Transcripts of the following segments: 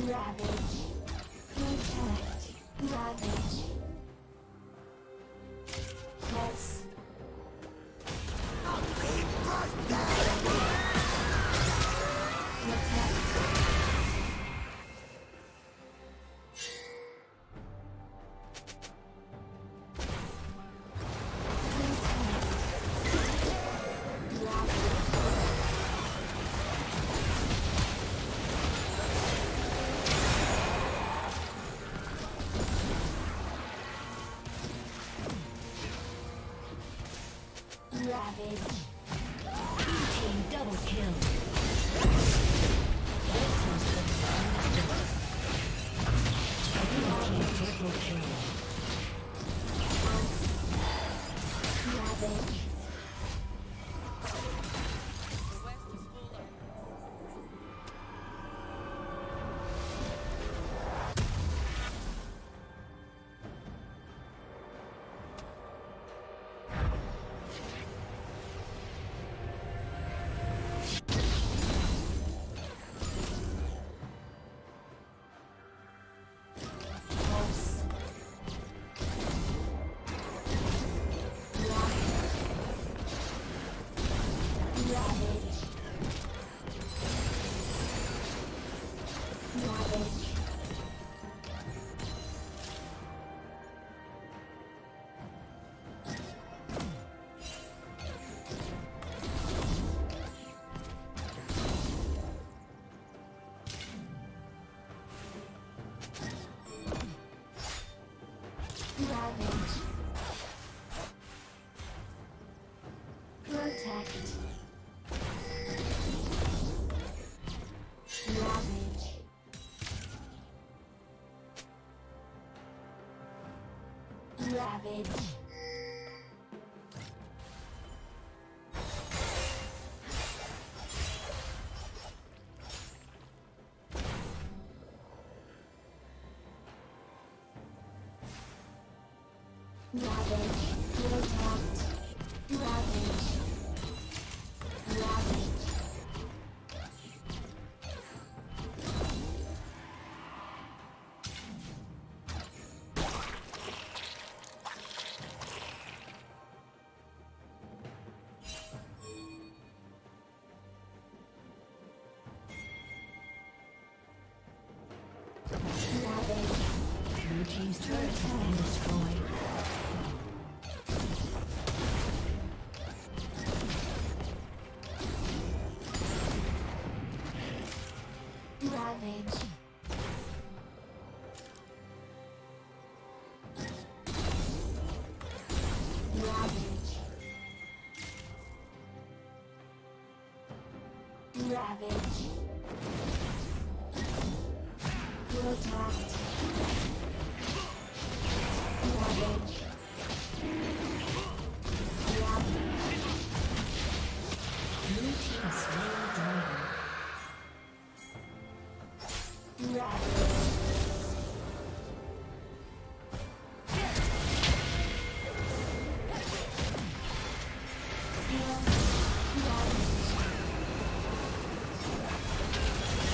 Ravage. Protect. Ravage. Pulse. Happy birthday! Ravage. Blue team's turret has been destroyed. Ravage. Ravage. Ravage. Protect. Ravage. Blue team slain dragon. Ravage.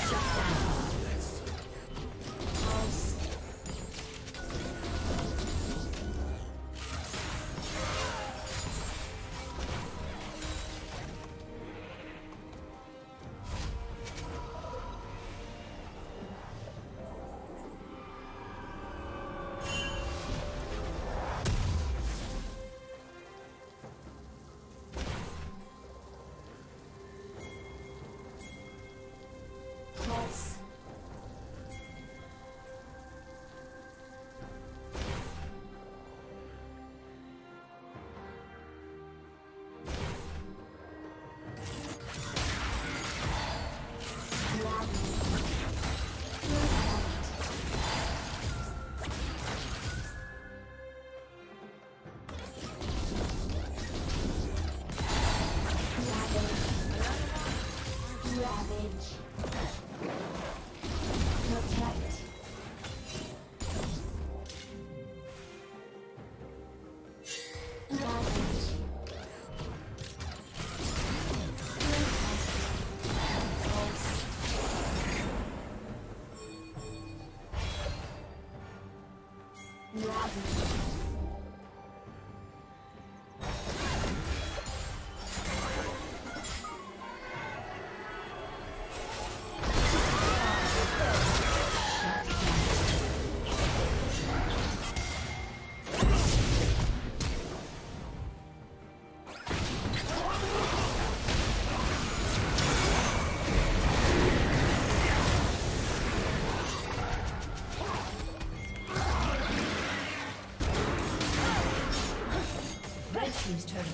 Shut down. Seems terrible.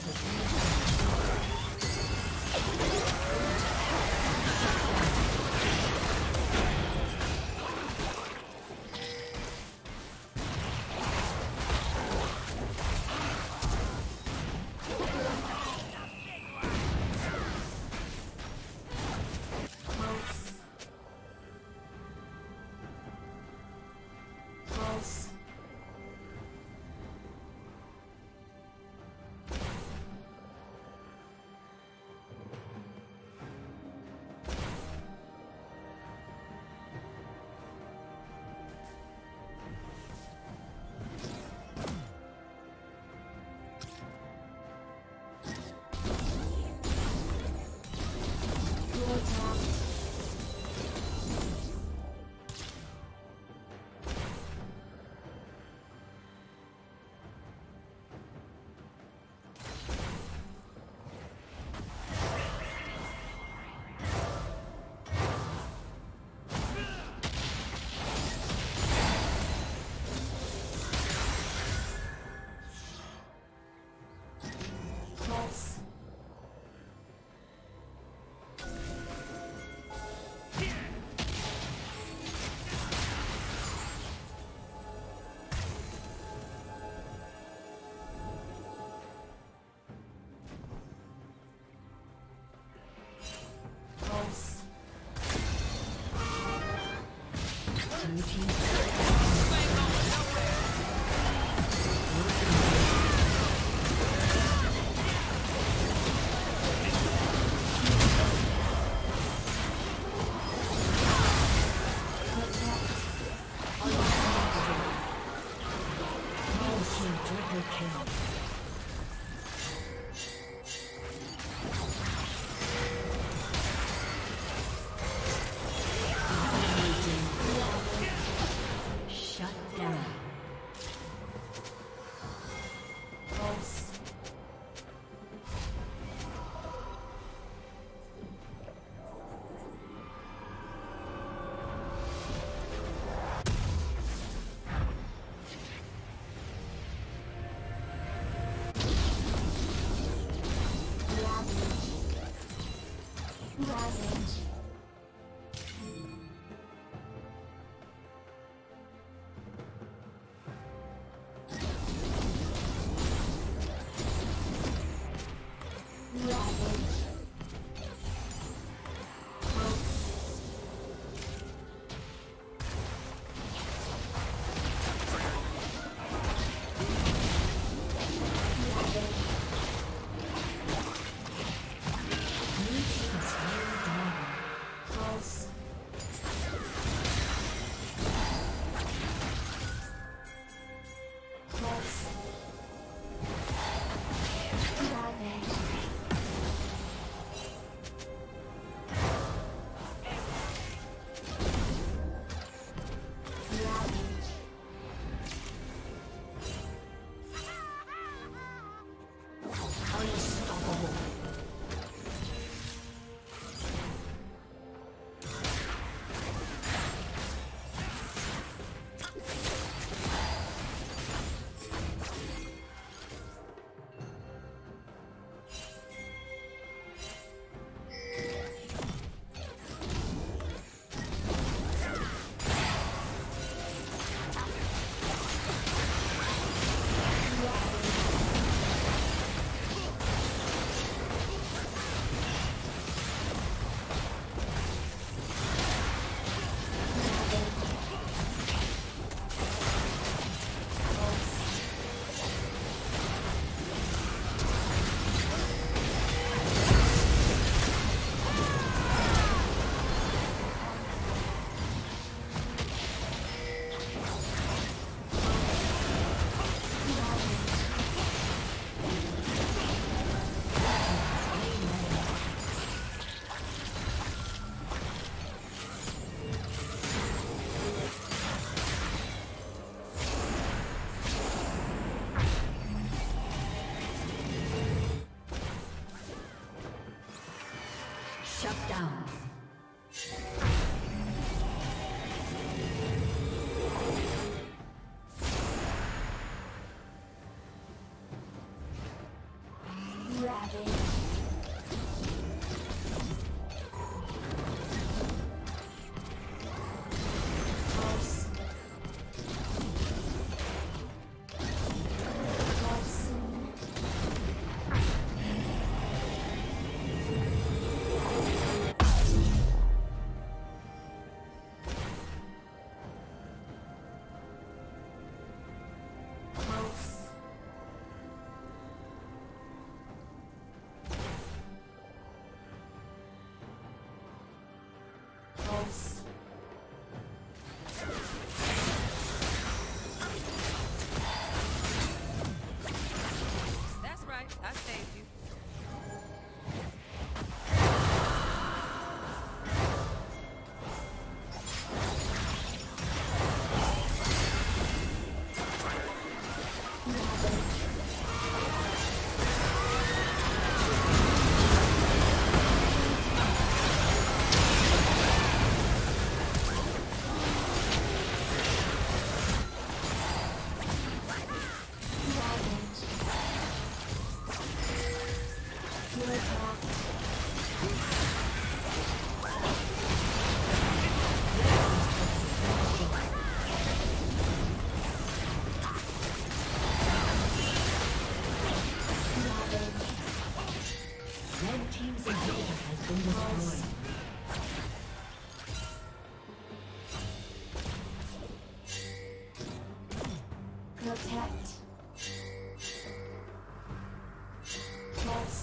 Protect. Yes.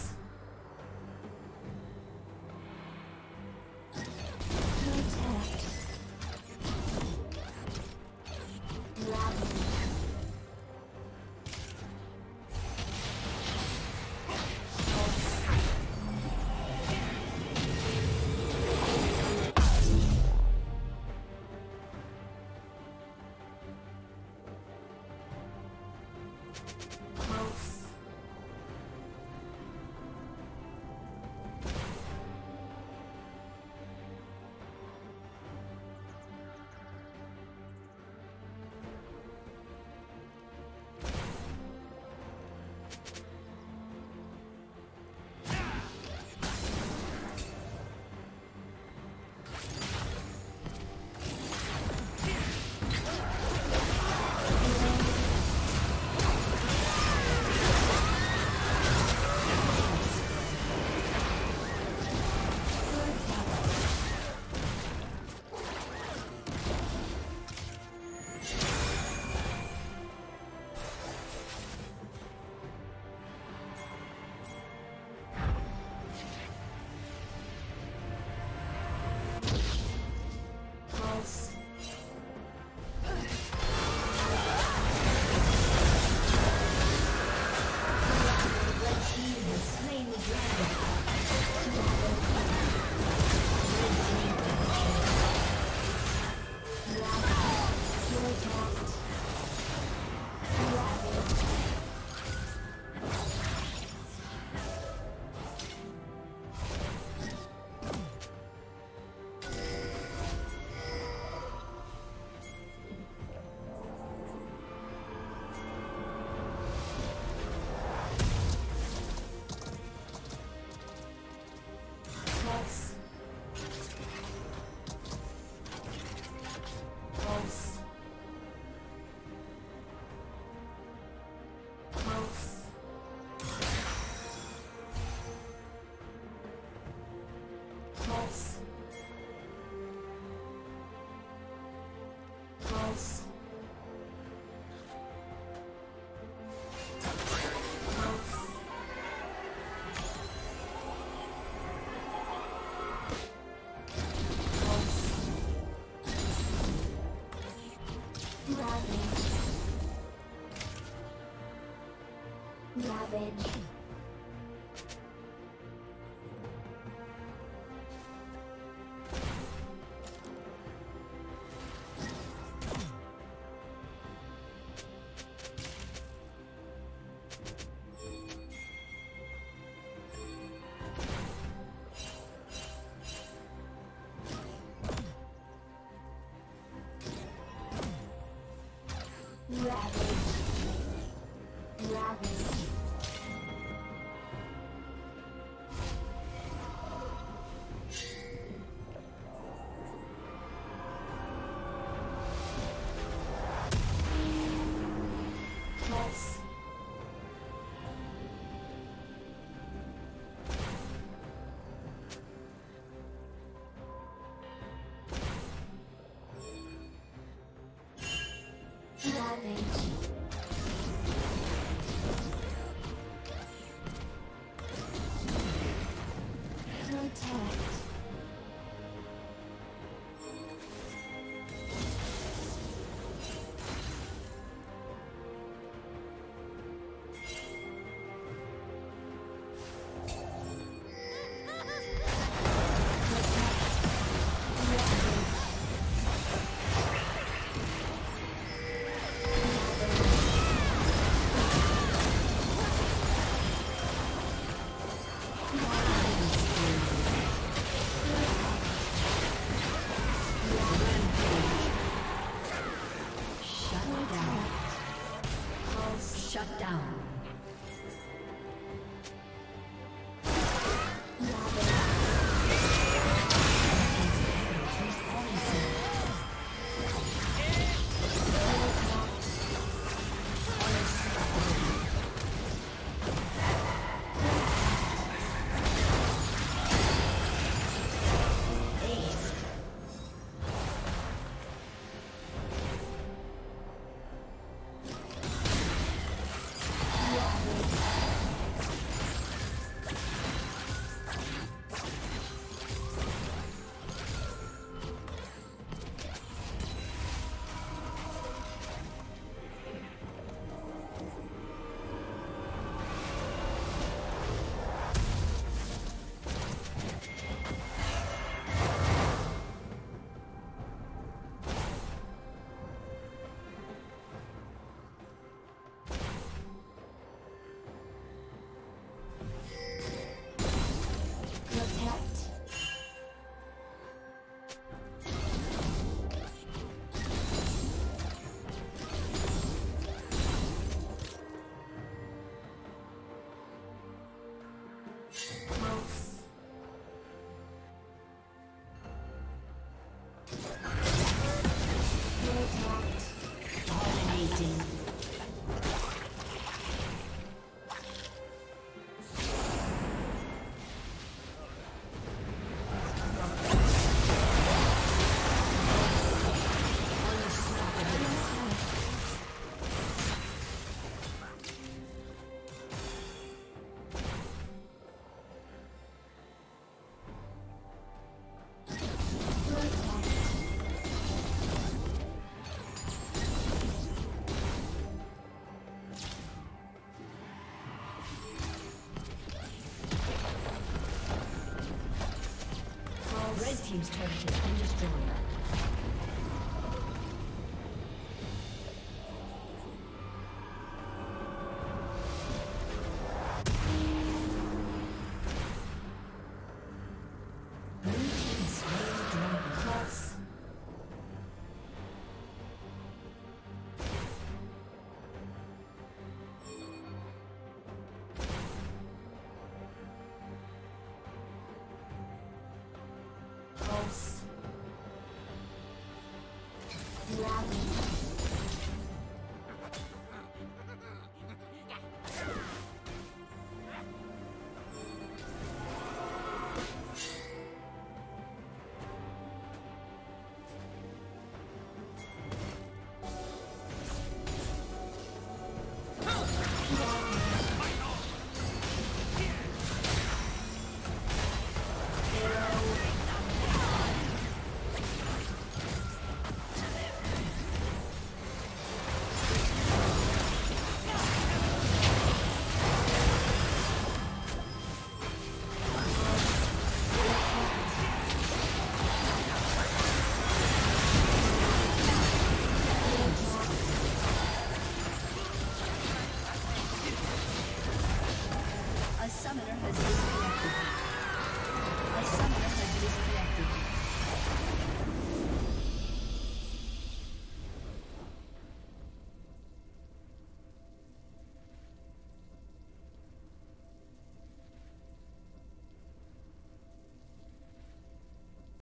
Protect. Love. Ravage. Shut down. team's turret has been destroyed. Summoner has